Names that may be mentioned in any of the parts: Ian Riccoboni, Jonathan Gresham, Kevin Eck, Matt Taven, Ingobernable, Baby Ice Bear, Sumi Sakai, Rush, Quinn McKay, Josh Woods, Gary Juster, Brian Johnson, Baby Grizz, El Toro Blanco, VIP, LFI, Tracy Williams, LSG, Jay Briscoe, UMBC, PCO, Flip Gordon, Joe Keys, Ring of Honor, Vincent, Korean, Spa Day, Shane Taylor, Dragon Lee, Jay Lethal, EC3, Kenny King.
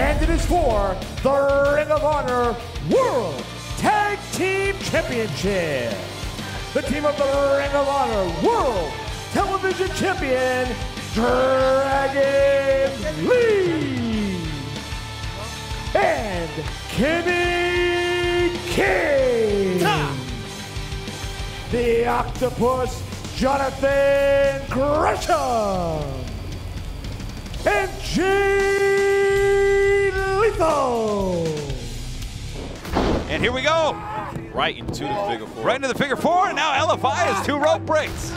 And it is for the Ring of Honor World Tag Team Championship. The team of the Ring of Honor World Television Champion, Dragon Lee and Kenny King. The Octopus, Jonathan Gresham and Jay Lethal. And here we go. Right into the figure four. Right into the figure four, and now LFI has two rope breaks.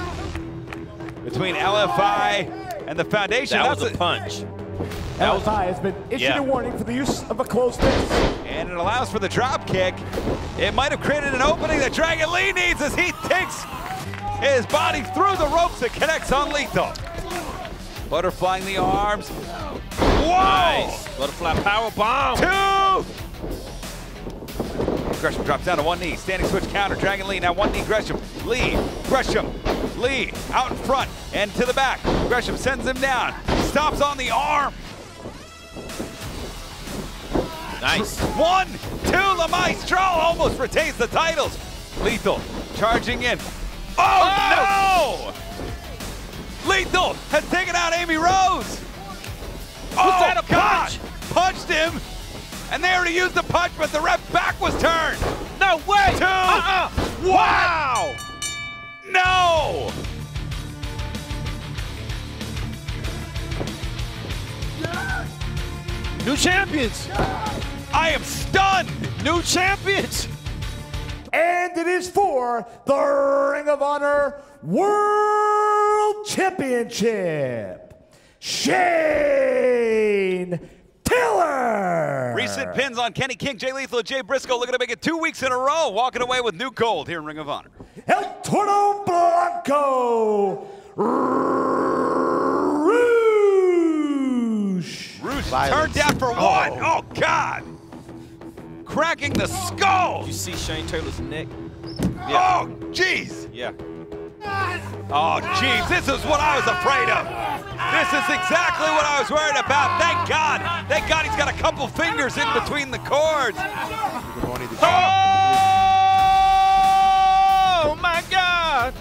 Between LFI and the Foundation. That was a punch. LFI has been issued a warning for the use of a closed fist. And it allows for the drop kick. It might have created an opening that Dragon Lee needs as he takes his body through the ropes that connects on Lethal. Butterflying the arms. Whoa! Nice. Butterfly power bomb. Two! Gresham drops down to one knee. Standing switch counter. Dragon Lee now one knee. Gresham. Lee. Gresham. Lee out in front and to the back. Gresham sends him down. Stops on the arm. Nice. 1, 2, La Maestro almost retains the titles. Lethal charging in. Oh, no! Lethal has taken out Amy Rose. Was that a punch? Punched him. And they already used the punch, but the ref's back was turned. No way. Two. Wow. No! New champions! I am stunned! New champions! And it is for the Ring of Honor World Championship, Shane Taylor! Recent pins on Kenny King, Jay Lethal, Jay Briscoe, looking to make it 2 weeks in a row, walking away with new gold here in Ring of Honor. El Toro Blanco, Rush. Rush turned down for one. Oh, God. Cracking the skull. You see Shane Taylor's neck? Yeah. Oh, jeez. Yeah. Oh, jeez. This is what I was afraid of. This is exactly what I was worried about. Thank God. Thank God he's got a couple fingers in between the cords. Oh my God!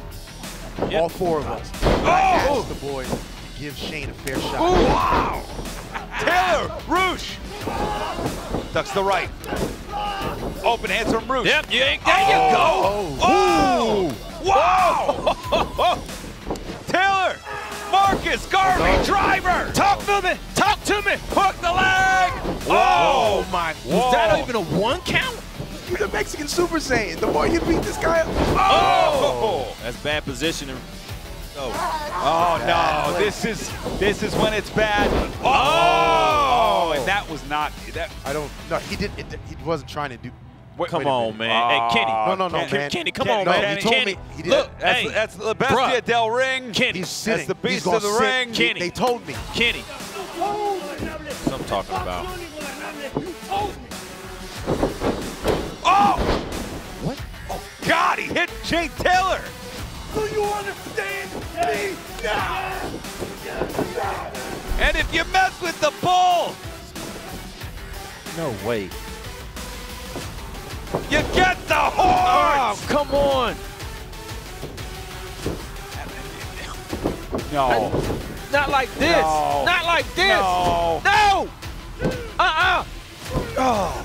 Yep. All four of us. Oh! The boys to give Shane a fair shot. Ooh, wow! Taylor, Rush ducks the right. Open hands from Rush. Yep. You ain't, there you go. Oh! Ooh. Wow! Taylor, Marcus, Garvey, driver. Talk to me. Talk to me. Hook the leg. Oh my! Was that even a one count? The Mexican Super Saiyan. The more you beat this guy up. Oh! That's bad positioning. Oh no. This is when it's bad. Oh! And that was not that. I don't. No, he didn't. He wasn't trying to do. Come on, man. Hey, Kenny. No, man. Kenny, come on, man. He told me. He did. Look, that's the bestia del ring. Kenny. He's sitting. That's the beast of the ring. Kenny. They told me. Kenny. That's what I'm talking about. Oh! What? Oh, God, he hit Shane Taylor! Do you understand me now? And if you mess with the bull! No way. You get the horns! Oh, come on! No. Not like this! No. Not like this! No! No! Uh-uh! Oh.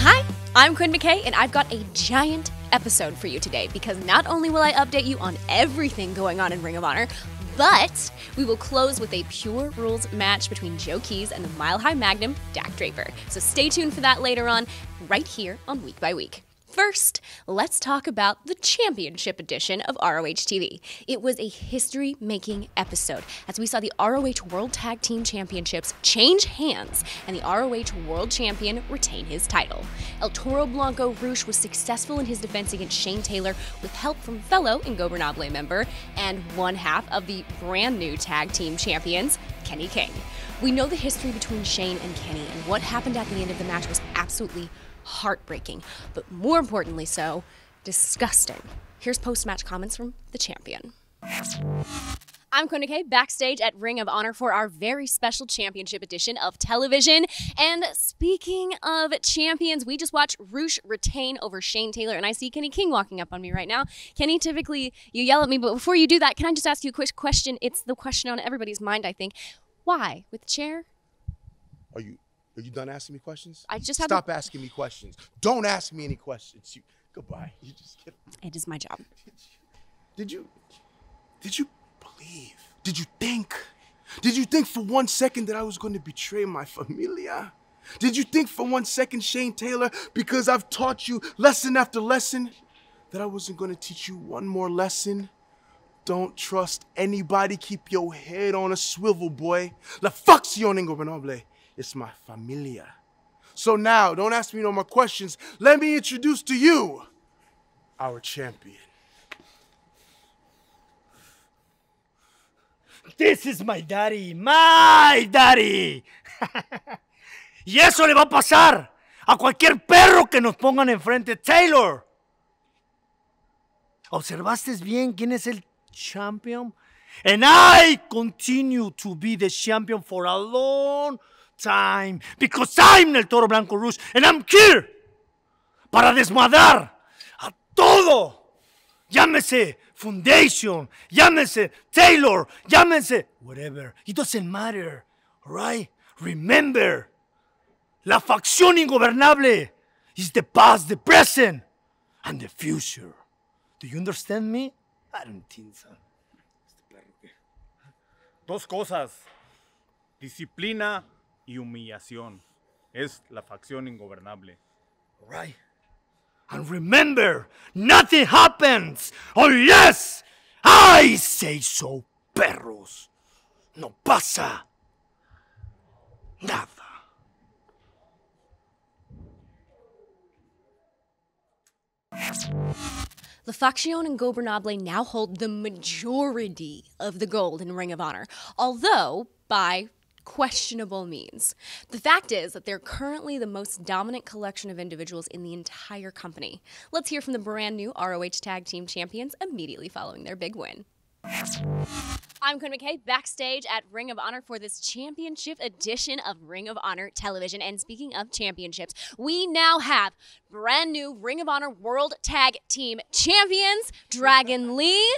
Hi, I'm Quinn McKay, and I've got a giant episode for you today, because not only will I update you on everything going on in Ring of Honor, but we will close with a pure rules match between Joe Keys and the Mile High Magnum, Dak Draper. So stay tuned for that later on, right here on Week by Week. First, let's talk about the championship edition of ROH TV. It was a history-making episode as we saw the ROH World Tag Team Championships change hands and the ROH World Champion retain his title. El Toro Blanco Rush was successful in his defense against Shane Taylor with help from fellow Ingobernable member and one half of the brand new tag team champions, Kenny King. We know the history between Shane and Kenny, and what happened at the end of the match was absolutely heartbreaking, but more importantly so, disgusting. Here's post-match comments from the champion. I'm Quinn McKay, backstage at Ring of Honor for our very special championship edition of television. And speaking of champions, we just watched Rush retain over Shane Taylor, and I see Kenny King walking up on me right now. Kenny, typically you yell at me, but before you do that, can I just ask you a quick question? It's the question on everybody's mind, I think. Why? With the chair? Are you done asking me questions? I just have to stop asking me questions. Don't ask me any questions. Goodbye. You just kidding. It is my job. Did you believe? Did you think? Did you think for one second that I was going to betray my familia? Did you think for one second, Shane Taylor, because I've taught you lesson after lesson, that I wasn't going to teach you one more lesson? Don't trust anybody. Keep your head on a swivel, boy. La facción Ingobernable. It's my familia. So now, don't ask me no more questions. Let me introduce to you our champion. This is my daddy. Y eso le va a pasar a cualquier perro que nos pongan enfrente. Taylor. ¿Observaste bien quién es el champion? And I continue to be the champion for a long time, because I'm El Toro Blanco Rush, and I'm here para desmadrar a todo. Llámese Foundation, llámese Taylor, llámese whatever. It doesn't matter, right? Remember, la facción Ingobernable is the past, the present, and the future. Do you understand me? I don't think so. Dos cosas. Disciplina y humillación. Es la facción Ingobernable. All right. And remember, nothing happens unless I say so, perros. No pasa nada. La Facción Ingobernable now hold the majority of the gold in Ring of Honor, although by questionable means. The fact is that they're currently the most dominant collection of individuals in the entire company. Let's hear from the brand new ROH Tag Team Champions immediately following their big win. I'm Quinn McKay, backstage at Ring of Honor for this championship edition of Ring of Honor television. And speaking of championships, we now have brand new Ring of Honor World Tag Team Champions, Dragon Lee,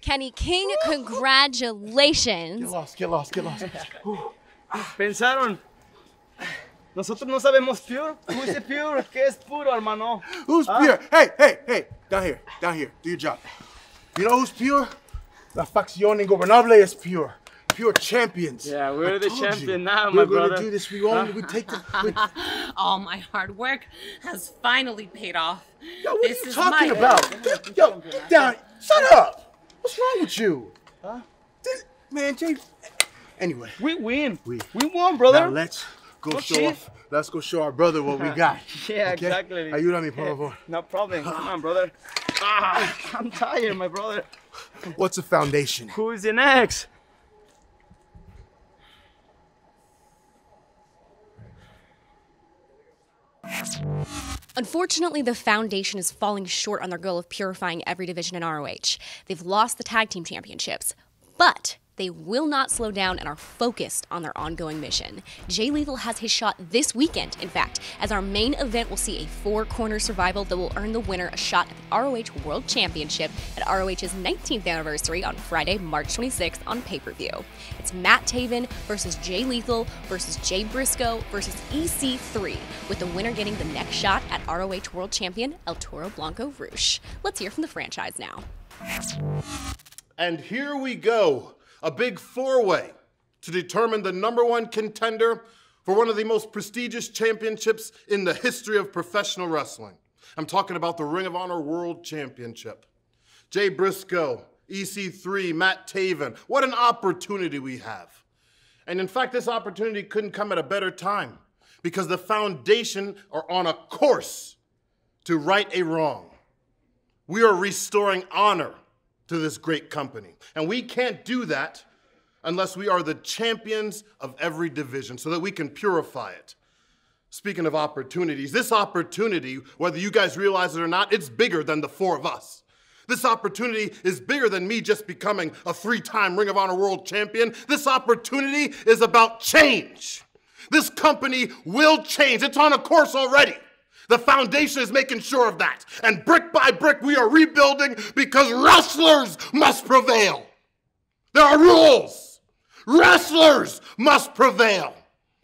Kenny King. Congratulations. Get lost. Pensaron, nosotros no sabemos pure. Who's the pure? ¿Qué es puro, hermano? Who's pure? Hey. Down here. Do your job. You know who's pure? La facción Ingobernable is pure. Pure champions. Yeah, we're the champion now, my brother. We're going to do this. We take the... All my hard work has finally paid off. Yo, what are you talking about? Yo, get down. Shut up. What's wrong with you? Huh? Man, Jay... Anyway, we win. We won, brother. Now let's go show off. Let's go show our brother what we got. Yeah, okay? Exactly. Ayúdame, por favor. No problem. Come on, brother. I'm tired, my brother. What's a foundation? Who is the next? Unfortunately, the Foundation is falling short on their goal of purifying every division in ROH. They've lost the tag team championships, but they will not slow down and are focused on their ongoing mission. Jay Lethal has his shot this weekend, in fact, as our main event will see a four-corner survival that will earn the winner a shot at the ROH World Championship at ROH's 19th anniversary on Friday, March 26th on pay-per-view. It's Matt Taven versus Jay Lethal versus Jay Briscoe versus EC3, with the winner getting the next shot at ROH World Champion El Toro Blanco Rush. Let's hear from the franchise now. And here we go. A big four-way to determine the #1 contender for one of the most prestigious championships in the history of professional wrestling. I'm talking about the Ring of Honor World Championship. Jay Briscoe, EC3, Matt Taven. What an opportunity we have. And in fact, this opportunity couldn't come at a better time because the foundation are on a course to right a wrong. We are restoring honor to this great company. And we can't do that unless we are the champions of every division so that we can purify it. Speaking of opportunities, this opportunity, whether you guys realize it or not, it's bigger than the four of us. This opportunity is bigger than me just becoming a three-time Ring of Honor World Champion. This opportunity is about change. This company will change. It's on a course already. The foundation is making sure of that. And brick by brick, we are rebuilding because wrestlers must prevail. There are rules. Wrestlers must prevail.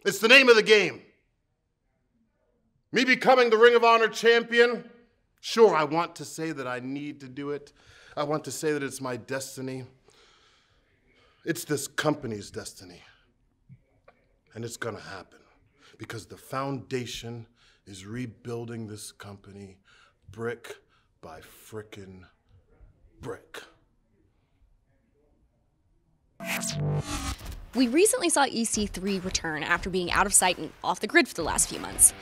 It's the name of the game. Me becoming the Ring of Honor champion, sure, I want to say that I need to do it. I want to say that it's my destiny. It's this company's destiny. And it's gonna happen because the foundation is rebuilding this company brick by frickin' brick. We recently saw EC3 return after being out of sight and off the grid for the last few months.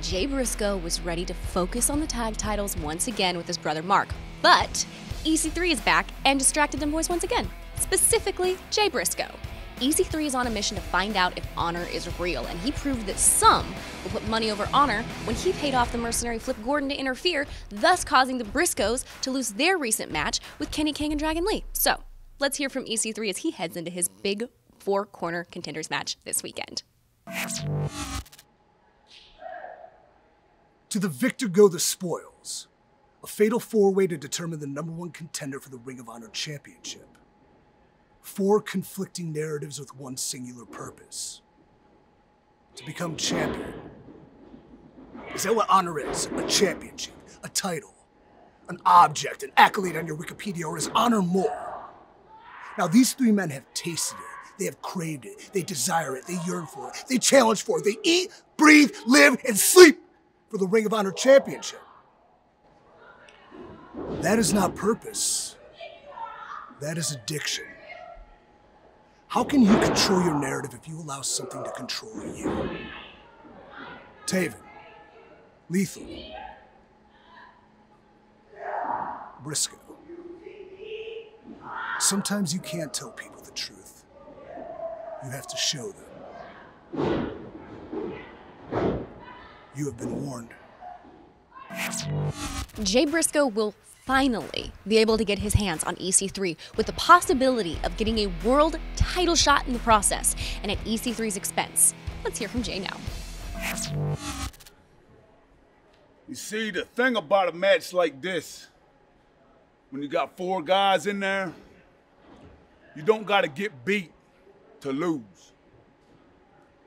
Jay Briscoe was ready to focus on the tag titles once again with his brother Mark, but EC3 is back and distracted them boys once again, specifically Jay Briscoe. EC3 is on a mission to find out if honor is real, and he proved that some will put money over honor when he paid off the mercenary Flip Gordon to interfere, thus causing the Briscoes to lose their recent match with Kenny King and Dragon Lee. So let's hear from EC3 as he heads into his big four-corner contenders match this weekend. To the victor go the spoils, a fatal four-way to determine the #1 contender for the Ring of Honor Championship. Four conflicting narratives with one singular purpose: to become champion. Is that what honor is? A championship, a title, an object, an accolade on your Wikipedia, or is honor more? Now these three men have tasted it, they have craved it, they desire it, they yearn for it, they challenge for it, they eat, breathe, live, and sleep for the Ring of Honor Championship. That is not purpose. That is addiction. How can you control your narrative if you allow something to control you? Taven, Lethal, Briscoe. Sometimes you can't tell people the truth. You have to show them. You have been warned. Jay Briscoe will finally be able to get his hands on EC3 with the possibility of getting a world title shot in the process and at EC3's expense. Let's hear from Jay now. You see, the thing about a match like this, when you got four guys in there, you don't got to get beat to lose.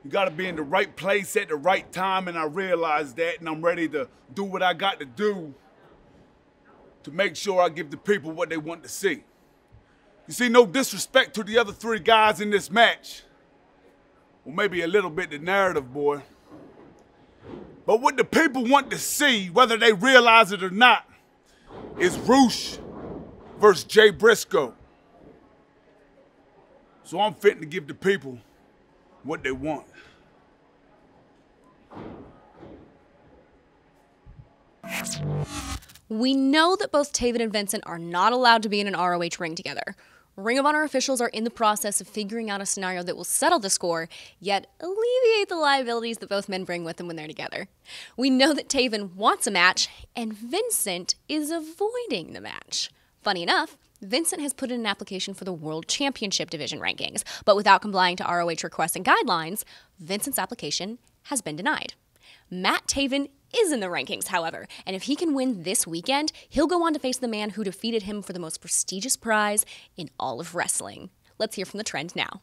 You gotta be in the right place at the right time, and I realize that, and I'm ready to do what I got to do to make sure I give the people what they want to see. You see, no disrespect to the other three guys in this match, well, maybe a little bit the narrative, boy. But what the people want to see, whether they realize it or not, is Rush versus Jay Briscoe. So I'm fitting to give the people what they want. We know that both Taven and Vincent are not allowed to be in an ROH ring together. Ring of Honor officials are in the process of figuring out a scenario that will settle the score, yet alleviate the liabilities that both men bring with them when they're together. We know that Taven wants a match, and Vincent is avoiding the match. Funny enough, Vincent has put in an application for the World Championship Division rankings, but without complying to ROH requests and guidelines, Vincent's application has been denied. Matt Taven is in the rankings, however, and if he can win this weekend, he'll go on to face the man who defeated him for the most prestigious prize in all of wrestling. Let's hear from The Trend now.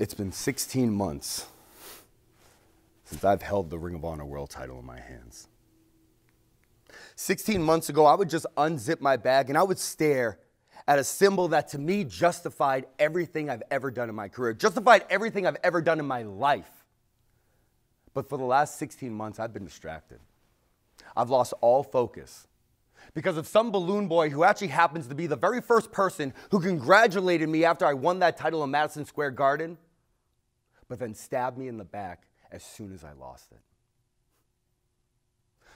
It's been 16 months since I've held the Ring of Honor World title in my hands. 16 months ago, I would just unzip my bag and I would stare at a symbol that to me justified everything I've ever done in my career, justified everything I've ever done in my life. But for the last 16 months, I've been distracted. I've lost all focus because of some balloon boy who actually happens to be the very first person who congratulated me after I won that title in Madison Square Garden, but then stabbed me in the back as soon as I lost it.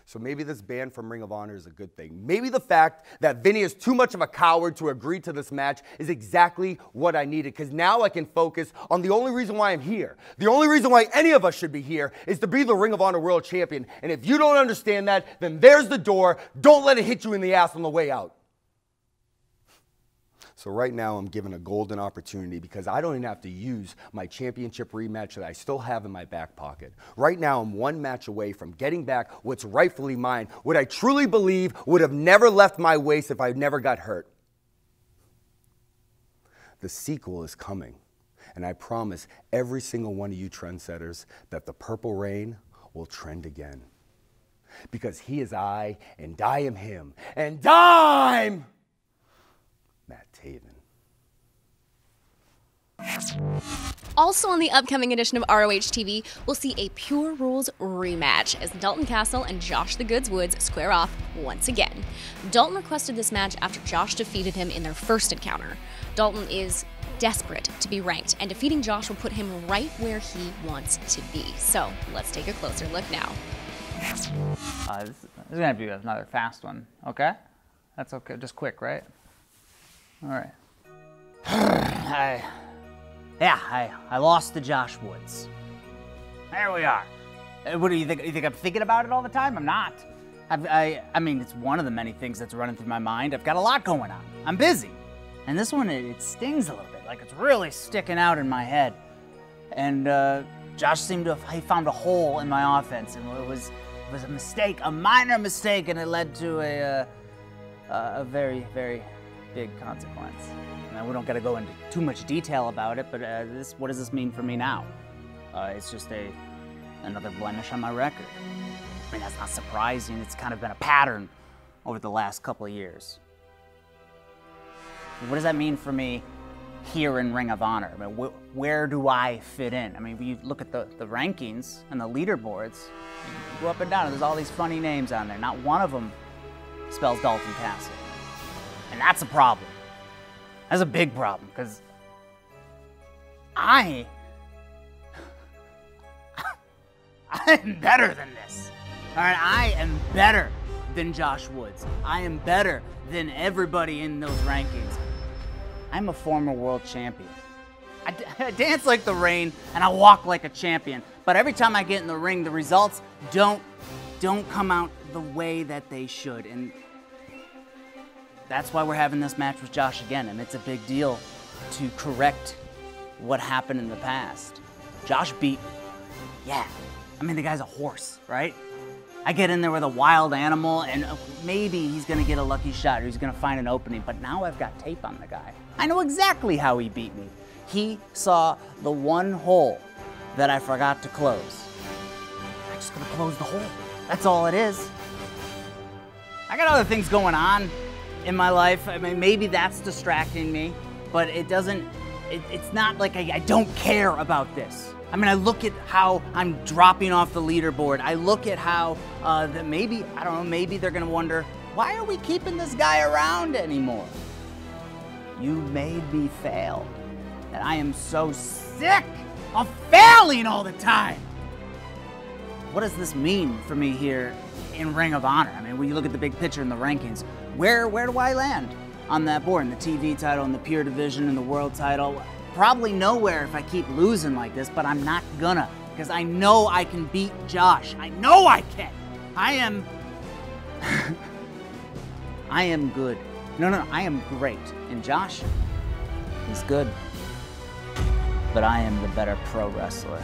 So maybe this ban from Ring of Honor is a good thing. Maybe the fact that Vinny is too much of a coward to agree to this match is exactly what I needed, because now I can focus on the only reason why I'm here. The only reason why any of us should be here is to be the Ring of Honor World Champion. And if you don't understand that, then there's the door. Don't let it hit you in the ass on the way out. So right now I'm given a golden opportunity because I don't even have to use my championship rematch that I still have in my back pocket. Right now I'm one match away from getting back what's rightfully mine, what I truly believe would have never left my waist if I never got hurt. The sequel is coming, and I promise every single one of you trendsetters that the Purple Rain will trend again. Because he is I, and I am him, and I'm Matt Taven. Also on the upcoming edition of ROH TV, we'll see a Pure Rules rematch as Dalton Castle and Josh the Goods Woods square off once again. Dalton requested this match after Josh defeated him in their first encounter. Dalton is desperate to be ranked, and defeating Josh will put him right where he wants to be. So let's take a closer look now. This is going to have to be another fast one, okay? That's okay, just quick, right? All right. I lost to Josh Woods. There we are. What do you think? You think I'm thinking about it all the time? I'm not. I mean, it's one of the many things that's running through my mind. I've got a lot going on. I'm busy. And this one, it stings a little bit. Like, it's really sticking out in my head. And Josh seemed to have, he found a hole in my offense. And it was a mistake, a minor mistake, and it led to a very, very big consequence. Now, we don't got to go into too much detail about it, but what does this mean for me now? It's just another blemish on my record. I mean, that's not surprising. It's kind of been a pattern over the last couple of years. What does that mean for me here in Ring of Honor? I mean, where do I fit in? I mean, you look at the rankings and the leaderboards, you go up and down, and there's all these funny names on there. Not one of them spells Dalton Castle. And that's a problem. That's a big problem, because I am better than this. All right, I am better than Josh Woods. I am better than everybody in those rankings. I'm a former world champion. I dance like the rain, and I walk like a champion. But every time I get in the ring, the results don't come out the way that they should. And that's why we're having this match with Josh again, and it's a big deal to correct what happened in the past. Josh beat me. Yeah. I mean, the guy's a horse, right? I get in there with a wild animal, and maybe he's going to get a lucky shot or he's going to find an opening, but now I've got tape on the guy. I know exactly how he beat me. He saw the one hole that I forgot to close. I'm just going to close the hole. That's all it is. I got other things going on in my life. I mean, maybe that's distracting me, but it doesn't, it's not like I don't care about this. I mean, I look at how I'm dropping off the leaderboard. I look at how that maybe, I don't know, maybe they're gonna wonder, why are we keeping this guy around anymore? You made me fail. And I am so sick of failing all the time. What does this mean for me here in Ring of Honor? I mean, when you look at the big picture in the rankings, where do I land on that board? In the TV title, in the peer division, in the world title? Probably nowhere if I keep losing like this, but I'm not gonna, because I know I can beat Josh. I know I can. I am good. No, I am great. And Josh, he's good. But I am the better pro wrestler.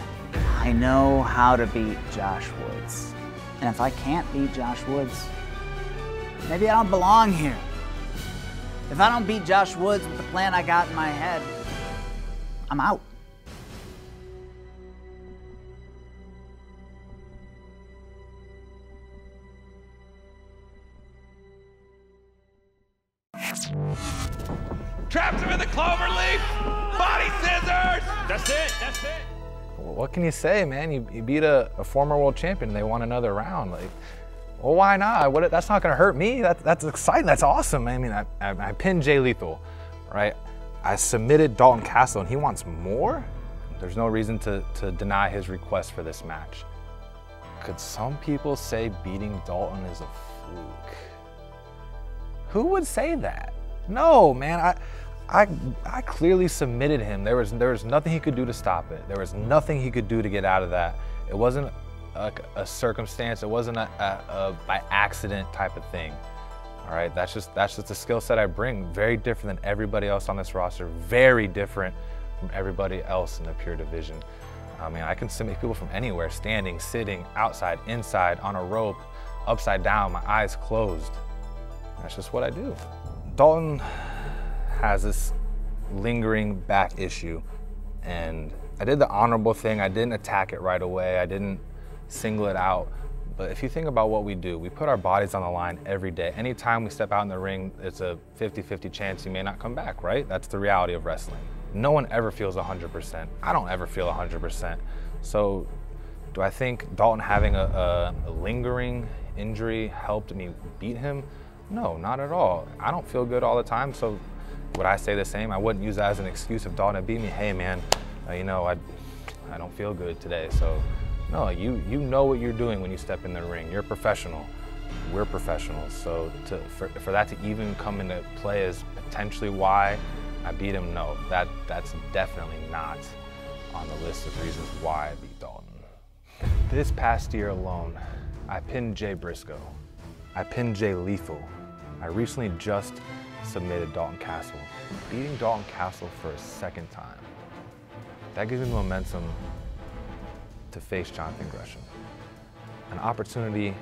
I know how to beat Josh Woods. And if I can't beat Josh Woods, maybe I don't belong here. If I don't beat Josh Woods with the plan I got in my head, I'm out. Traps him in the clover leaf! Body scissors! That's it, that's it. Well, what can you say, man? You beat a former world champion and they won another round. Like, Well, why not? What, that's not gonna hurt me. That's exciting, that's awesome. I mean, I pinned Jay Lethal, right? I submitted Dalton Castle and he wants more? There's no reason to deny his request for this match. Could some people say beating Dalton is a fluke? Who would say that? No, man, I clearly submitted him. There was nothing he could do to stop it. There was nothing he could do to get out of that. It wasn't a circumstance. It wasn't a by accident type of thing. All right, that's just the skill set I bring. Very different than everybody else on this roster. Very different from everybody else in the pure division. I mean, I can submit people from anywhere, standing, sitting, outside, inside, on a rope, upside down, my eyes closed. That's just what I do. Dalton has this lingering back issue, and I did the honorable thing. I didn't attack it right away. I didn't single it out. But if you think about what we do, we put our bodies on the line every day. Anytime we step out in the ring, it's a 50-50 chance you may not come back, right? That's the reality of wrestling. No one ever feels 100%. I don't ever feel 100%. So do I think Dalton having a lingering injury helped me beat him? No, not at all. I don't feel good all the time, so would I say the same? I wouldn't use that as an excuse if Dalton had beat me. Hey man, you know, I don't feel good today. So no, you know what you're doing when you step in the ring. You're a professional. We're professionals. So for that to even come into play is potentially why I beat him, no. That's definitely not on the list of reasons why I beat Dalton. This past year alone, I pinned Jay Briscoe. I pinned Jay Lethal. I recently just submitted Dalton Castle. Beating Dalton Castle for a second time, that gives me momentum to face Jonathan Gresham. An opportunity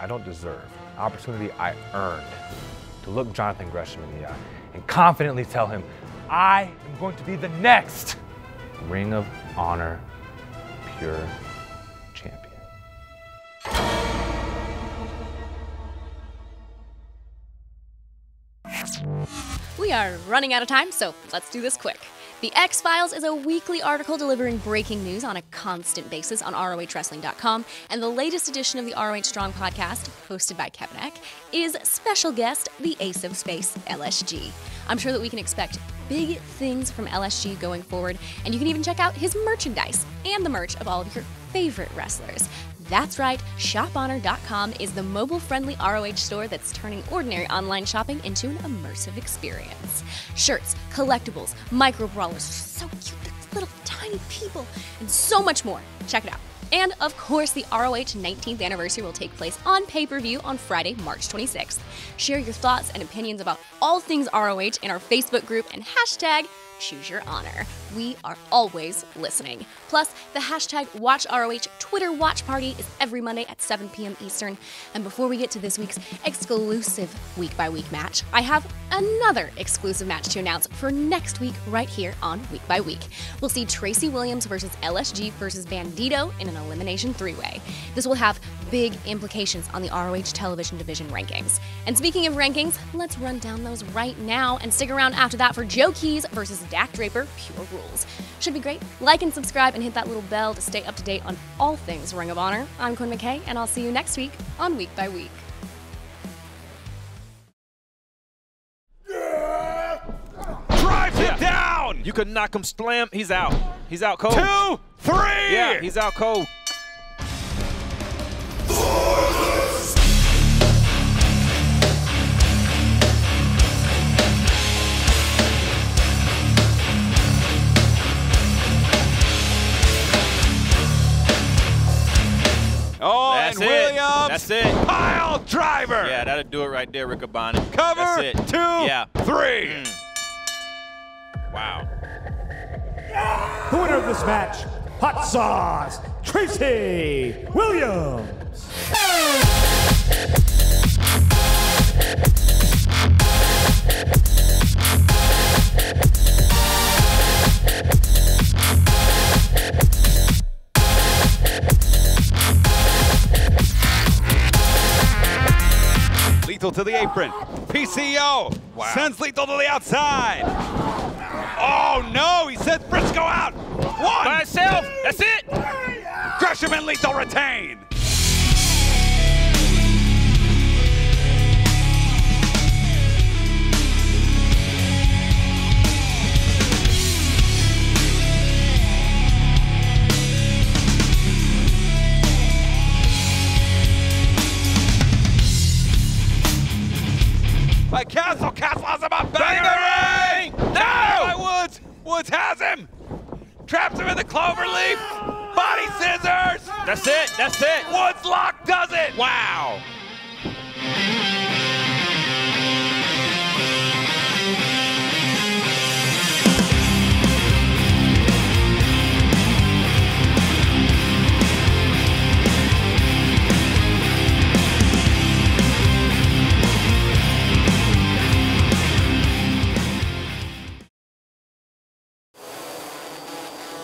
I don't deserve, an opportunity I earned to look Jonathan Gresham in the eye and confidently tell him, I am going to be the next Ring of Honor pure champion. We are running out of time, so let's do this quick. The X-Files is a weekly article delivering breaking news on a constant basis on ROHWrestling.com, and the latest edition of the ROH Strong podcast, hosted by Kevin Eck, is special guest, the Ace of Space, LSG. I'm sure that we can expect big things from LSG going forward, and you can even check out his merchandise and the merch of all of your favorite wrestlers. That's right, shophonor.com is the mobile-friendly ROH store that's turning ordinary online shopping into an immersive experience. Shirts, collectibles, micro-brawlers, so cute, those little tiny people, and so much more. Check it out. And of course, the ROH 19th anniversary will take place on pay-per-view on Friday, March 26th. Share your thoughts and opinions about all things ROH in our Facebook group and hashtag Choose Your Honor. We are always listening. Plus, the hashtag Watch ROH Twitter watch party is every Monday at 7 p.m. Eastern. And before we get to this week's exclusive week-by-week match, I have another exclusive match to announce for next week right here on Week by Week. We'll see Tracy Williams versus LSG versus Bandito in an elimination three-way. This will have big implications on the ROH television division rankings. And speaking of rankings, let's run down those right now and stick around after that for Joe Keys versus Dak Draper, Pure Rules. Should be great. Like and subscribe and hit that little bell to stay up to date on all things Ring of Honor. I'm Quinn McKay, and I'll see you next week on Week by Week. Drives it down! You could knock him, slam. He's out. He's out cold. 2, 3! Yeah, he's out cold. Oh, that's and Williams. It. That's it. Pile driver. Yeah, that'll do it right there, Riccoboni. Cover. That's it. 2, 3. Mm. Wow. The winner of this match, hot sauce, Tracy Williams. Lethal to the apron. PCO sends Lethal to the outside. Oh no, he sends Briscoe out. 1. By himself, that's it. Gresham and Lethal retain. by Castle. Castle has him up. Bang the ring! No! By Woods. Woods has him. Traps him in the clover leaf. Body scissors. That's it. That's it. Woods lock does it. Wow.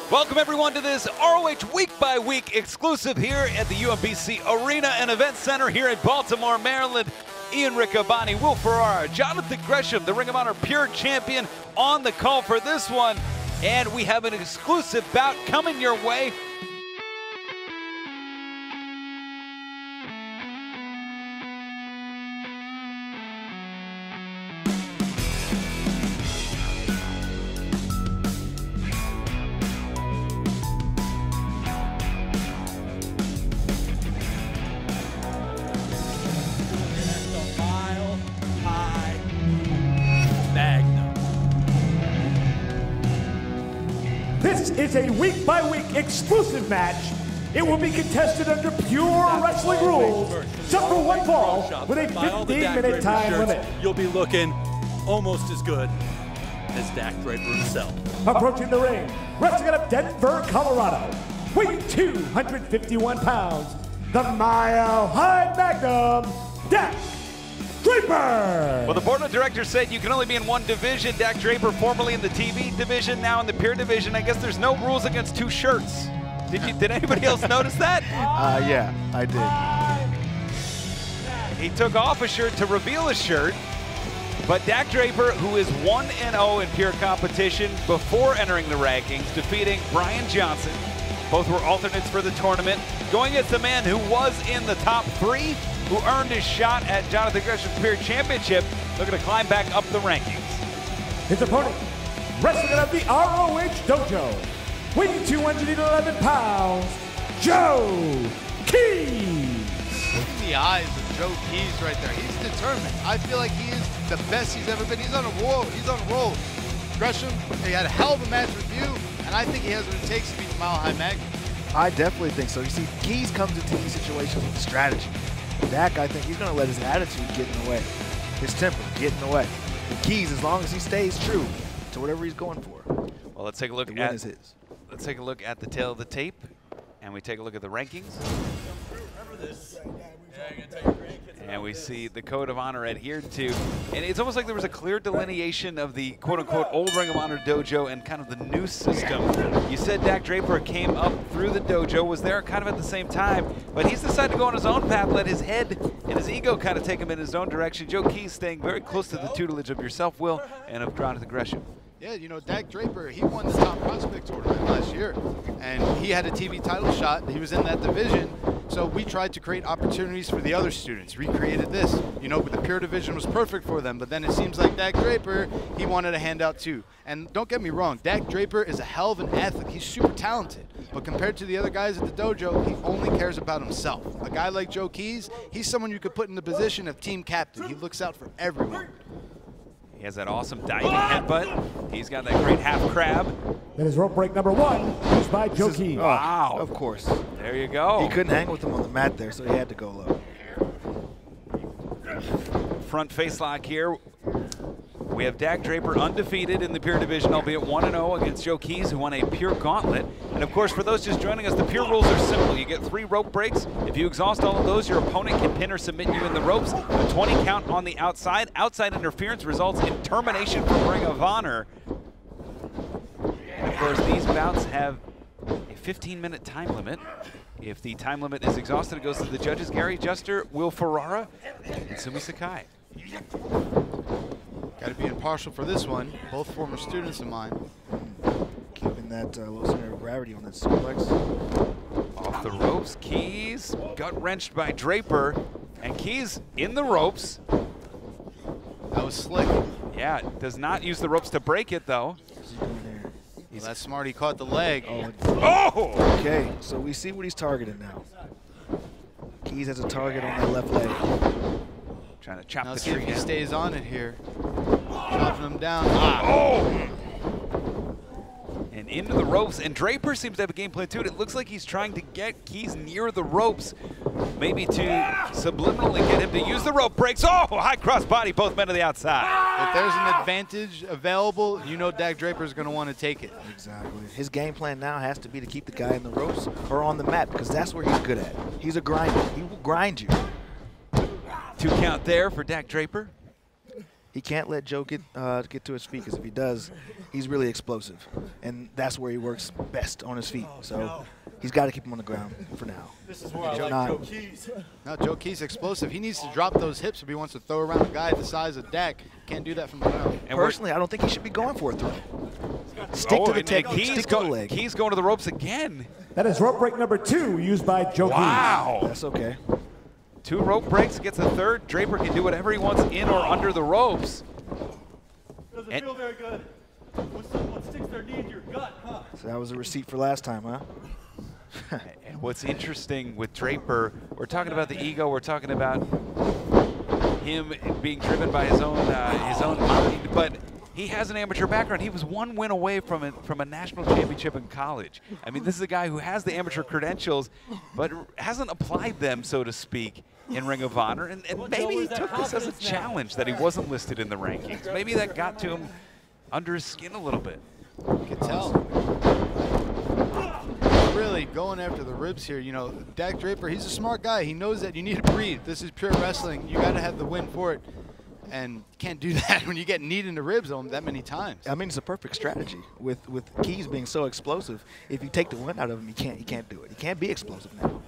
Welcome everyone to this ROH Week by Week exclusive here at the UMBC Arena and Event Center here in Baltimore, Maryland. Ian Riccoboni, Will Ferrara, Jonathan Gresham, the Ring of Honor Pure Champion on the call for this one. And we have an exclusive bout coming your way. It's a week-by-week exclusive match. It will be contested under pure wrestling rules, except for one fall with a 15-minute time limit. You'll be looking almost as good as Dak Draper himself. Approaching the ring, wrestling out of Denver, Colorado, weighing 251 pounds, the mile-high magnum, Dak Draper! Well, the board of directors said you can only be in one division. Dak Draper, formerly in the TV division, now in the peer division. I guess there's no rules against two shirts. Did anybody else notice that? Yeah, I did. He took off a shirt to reveal a shirt, but Dak Draper, who is 1-0 in peer competition before entering the rankings, defeating Brian Johnson. Both were alternates for the tournament, going against the man who was in the top three, who earned his shot at Jonathan Gresham's Peer Championship, looking to climb back up the rankings. His opponent, wrestling out of the ROH Dojo, weighing 211 pounds, Joe Keys. Look in the eyes of Joe Keys right there. He's determined. I feel like he is the best he's ever been. He's on a roll. He's on a roll. Gresham, he had a hell of a match with you, and I think he has what it takes to beat the Mile High Magnum. I definitely think so. You see, Keys comes into these situations with a strategy. Dak, I think he's going to let his attitude get in the way, his temper get in the way. And Keys, as long as he stays true to whatever he's going for. Well, let's take a look at his. Let's take a look at the tail of the tape, and we take a look at the rankings. Remember this. And we see the code of honor adhered to, and it's almost like there was a clear delineation of the quote-unquote old Ring of Honor dojo and kind of the new system. You said Dak Draper came up through the dojo, was there kind of at the same time, but he's decided to go on his own path, let his head and his ego kind of take him in his own direction. Joe Keys staying very close to the tutelage of yourself, Will, and of Jonathan Gresham. Yeah, you know, Dak Draper, he won the top prospect tournament last year, and he had a TV title shot. He was in that division, so we tried to create opportunities for the other students. Recreated this, you know, but the peer division was perfect for them, but then it seems like Dak Draper, he wanted a handout too. And don't get me wrong, Dak Draper is a hell of an athlete. He's super talented, but compared to the other guys at the dojo, he only cares about himself. A guy like Joe Keys, he's someone you could put in the position of team captain. He looks out for everyone. He has that awesome diving headbutt. He's got that great half crab. And his rope break number one is by Joe Keys. Wow. Of course. There you go. He couldn't hang with him on the mat there, so he had to go low. Front face lock here. We have Dak Draper undefeated in the peer division, albeit 1-0 against Joe Keys, who won a peer gauntlet. And of course, for those just joining us, the peer rules are simple. You get 3 rope breaks. If you exhaust all of those, your opponent can pin or submit you in the ropes. A 20 count on the outside. Outside interference results in termination from Ring of Honor. And of course, these bouts have a 15-minute time limit. If the time limit is exhausted, it goes to the judges, Gary Juster, Will Ferrara, and Sumi Sakai. Got to be impartial for this one. Both former students of mine. Keeping that low center of gravity on that suplex. Off the ropes, Keys gut wrenched by Draper, and Keys in the ropes. That was slick. Yeah, does not use the ropes to break it though. Well, that's smart. He caught the leg. Oh! Okay, so we see what he's targeting now. Keys has a target on the left leg. Trying to chop the tree down. Now see if he stays on it here. Chopping him down. And into the ropes. And Draper seems to have a game plan too. It looks like he's trying to get Keys near the ropes, maybe to subliminally get him to use the rope breaks. Oh, high cross body, both men to the outside. If there's an advantage available, you know Dak Draper's going to want to take it. Exactly. His game plan now has to be to keep the guy in the ropes or on the mat, because that's where he's good at. He's a grinder. He will grind you. 2 count there for Dak Draper. He can't let Joe get to his feet, because if he does, he's really explosive. And that's where he works best, on his feet. So he's got to keep him on the ground for now. This is where Joe Keys. No, Joe Keys explosive. He needs to drop those hips if he wants to throw around a guy the size of Dak. Can't do that from the ground. And personally, I don't think he should be going for a throw. Stick to the tape. Stick to the leg. Keys going to the ropes again. That is rope break number 2 used by Joe Keys. Wow. That's okay. 2 rope breaks, gets a third. Draper can do whatever he wants in or under the ropes. Doesn't feel very good. When someone sticks their knee in your gut, huh? So that was a receipt for last time, huh? And what's interesting with Draper, we're talking about the ego, we're talking about him being driven by his own mind, but he has an amateur background. He was 1 win away from a national championship in college. I mean, this is a guy who has the amateur credentials, but hasn't applied them, so to speak, in Ring of Honor. And maybe he took this as a challenge that he wasn't listed in the rankings. Maybe that got to him under his skin a little bit. You can tell. Really going after the ribs here. You know, Dak Draper, he's a smart guy. He knows that you need to breathe. This is pure wrestling. You got to have the win for it. And can't do that when you get kneed in the ribs on that many times. I mean, it's a perfect strategy with Keys being so explosive. If you take the wind out of him, he can't do it. He can't be explosive now.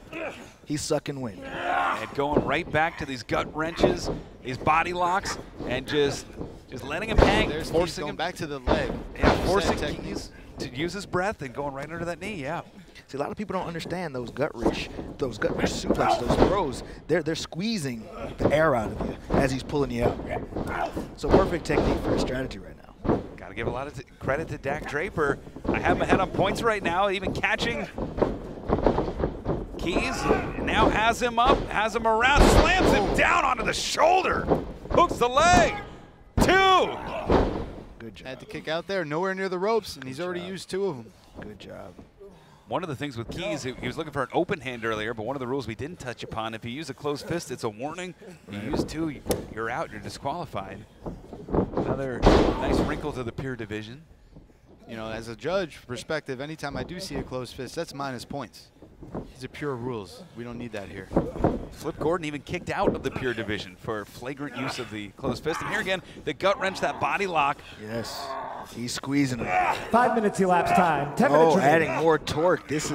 He's sucking wind. And going right back to these gut wrenches, these body locks, and just letting him hang. There's forcing him back to the leg. Yeah, forcing Keys to use his breath and going right under that knee. Yeah. See, a lot of people don't understand those gut wrench suplexes, those throws. They're squeezing the air out of you as he's pulling you out. So perfect technique for his strategy right now. Got to give a lot of credit to Dak Draper. I have my head on points right now, even catching Keys. Now has him up, has him around, slams him down onto the shoulder. Hooks the leg. 2. Good job. Had to kick out there, nowhere near the ropes, and he's already used 2 of them. Good job. One of the things with Keys, he was looking for an open hand earlier, but one of the rules we didn't touch upon, if you use a closed fist, it's a warning. You use 2, you're out, you're disqualified. Another nice wrinkle to the peer division. You know, as a judge perspective, anytime I do see a closed fist, that's minus points. These are pure rules. We don't need that here. Flip Gordon even kicked out of the peer division for flagrant use of the closed fist. And here again, the gut wrench, that body lock. Yes. He's squeezing him. 5 minutes elapsed time. 10 minutes remaining. Adding more torque. This is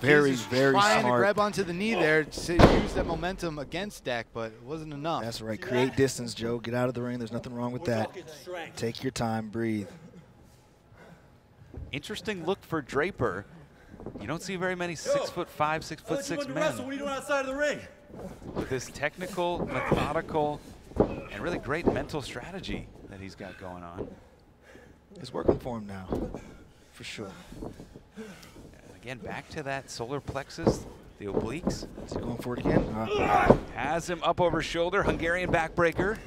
very, very smart. Trying to grab onto the knee there to use that momentum against Dak, but it wasn't enough. That's right. Create distance, Joe. Get out of the ring. There's nothing wrong with that. Take your time. Breathe. Interesting look for Draper. You don't see very many 6'5", 6'6" men. What are you doing outside of the ring? With this technical, methodical, and really great mental strategy that he's got going on. It's working for him now, for sure. And again, back to that solar plexus, the obliques. Is he going for it again? Has him up over shoulder, Hungarian backbreaker.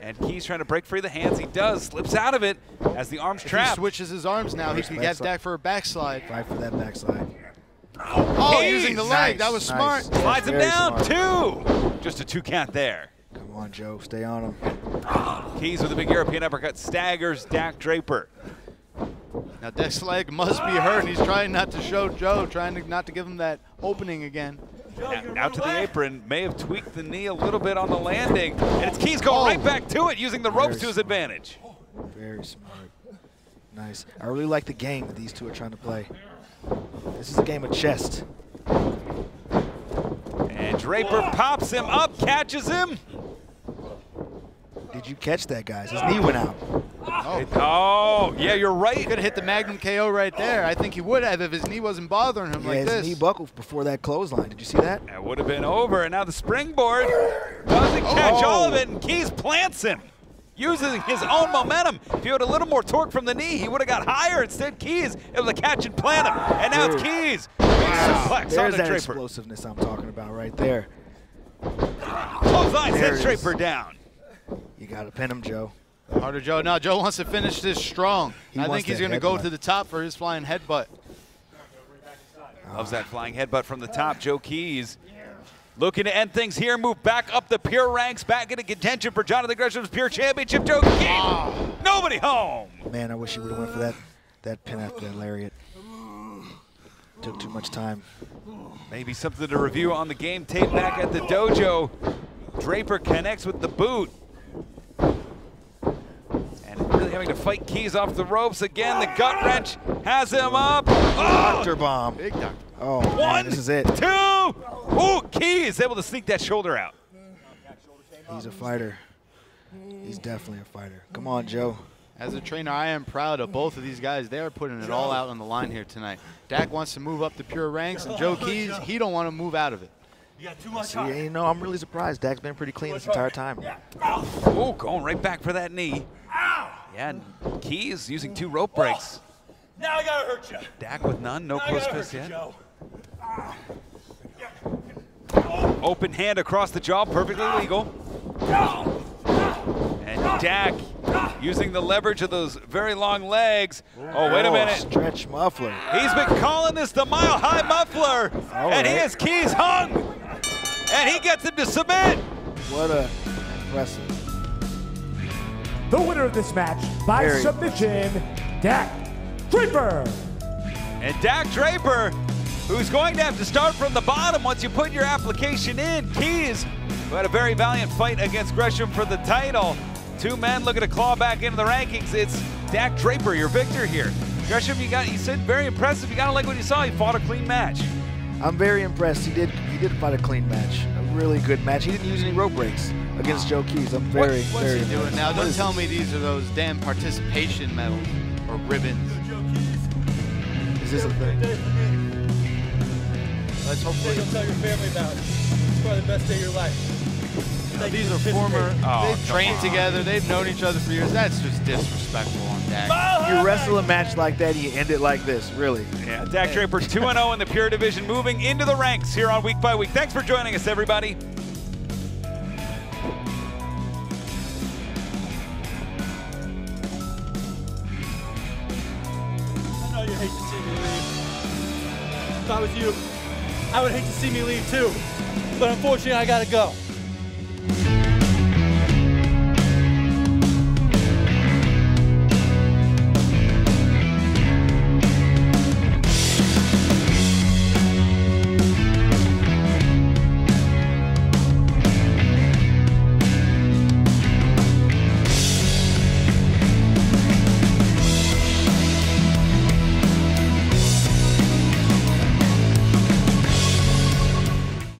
And Keys trying to break free of the hands. He does, slips out of it as the arm's trapped. He switches his arms now. He can get Dak for a backslide. Fight for that backslide. Oh, using the leg. That was smart. Slides him down, 2. Just a 2 count there. Come on, Joe, stay on him. Keys with a big European uppercut staggers Dak Draper. Now Dak's leg must be hurt. He's trying not to show Joe, trying to not to give him that opening again. Out to the apron, may have tweaked the knee a little bit on the landing, and it's Keys going right back to it, using the ropes to his advantage. Very smart. Nice. I really like the game that these two are trying to play. This is a game of chess. And Draper pops him up, catches him. Did you catch that, guys? His knee went out. Oh, yeah, you're right. He could have hit the Magnum KO right there. I think he would have if his knee wasn't bothering him like this. His knee buckled before that clothesline. Did you see that? That would have been over. And now the springboard doesn't catch all of it, and Keys plants him, using his own momentum. If he had a little more torque from the knee, he would have got higher. Instead, Keys able to catch and plant him. And now it's Keys. Big suplex on the Draper. There's that explosiveness I'm talking about right there. Clothesline sends Draper down. You got to pin him, Joe. Harder, Joe. Now, Joe wants to finish this strong. I think he's going to go to the top for his flying headbutt. Loves that flying headbutt from the top. Joe Keys looking to end things here. Move back up the pure ranks, back into contention for Jonathan Gresham's pure championship. Joe Keys, nobody home. Man, I wish he would have went for that pin after that lariat. Took too much time. Maybe something to review on the game tape back at the dojo. Draper connects with the boot. And really having to fight Keys off the ropes again. The gut wrench has him up. Oh! Doctor bomb. Big doctor. Oh, man, this is it. Two. Ooh, Keys able to sneak that shoulder out. He's a fighter. He's definitely a fighter. Come on, Joe. As a trainer, I am proud of both of these guys. They are putting it all out on the line here tonight. Dak wants to move up the pure ranks, and Joe Keys, he don't want to move out of it. You got too much time. You know, I'm really surprised. Dak's been pretty clean this entire time. Yeah. Oh, going right back for that knee. Ow. Yeah, and Keys using two rope breaks. Oh. Now I gotta hurt you. Dak with none, no close fist yet. Open hand across the jaw, perfectly legal. And Dak using the leverage of those very long legs. Oh, wait a minute. Stretch muffler. He's been calling this the Mile High Muffler. And he has Keys hung. And he gets him to submit. What a impressive. The winner of this match by submission, Dak Draper. And Dak Draper, who's going to have to start from the bottom once you put your application in. Keys, who had a very valiant fight against Gresham for the title. Two men looking to claw back into the rankings. It's Dak Draper, your victor here. Gresham, you said very impressive. You gotta like what you saw. He fought a clean match. I'm very impressed. He did fight a clean match. A really good match. He didn't use any rope breaks against Joe Keys. I'm very, very impressed. What's he doing now? Don't tell me these are those damn participation medals or ribbons. Is this a thing? Let's hopefully tell your family about it. It's probably the best day of your life. Now, these are former, they've trained together, they've known each other for years. That's just disrespectful on Dak. You wrestle a match like that, you end it like this, really. Yeah, Dak Draper 2-0 in the pure division, moving into the ranks here on Week by Week. Thanks for joining us, everybody. I know you hate to see me leave. If I was you, I would hate to see me leave too. But unfortunately, I gotta go.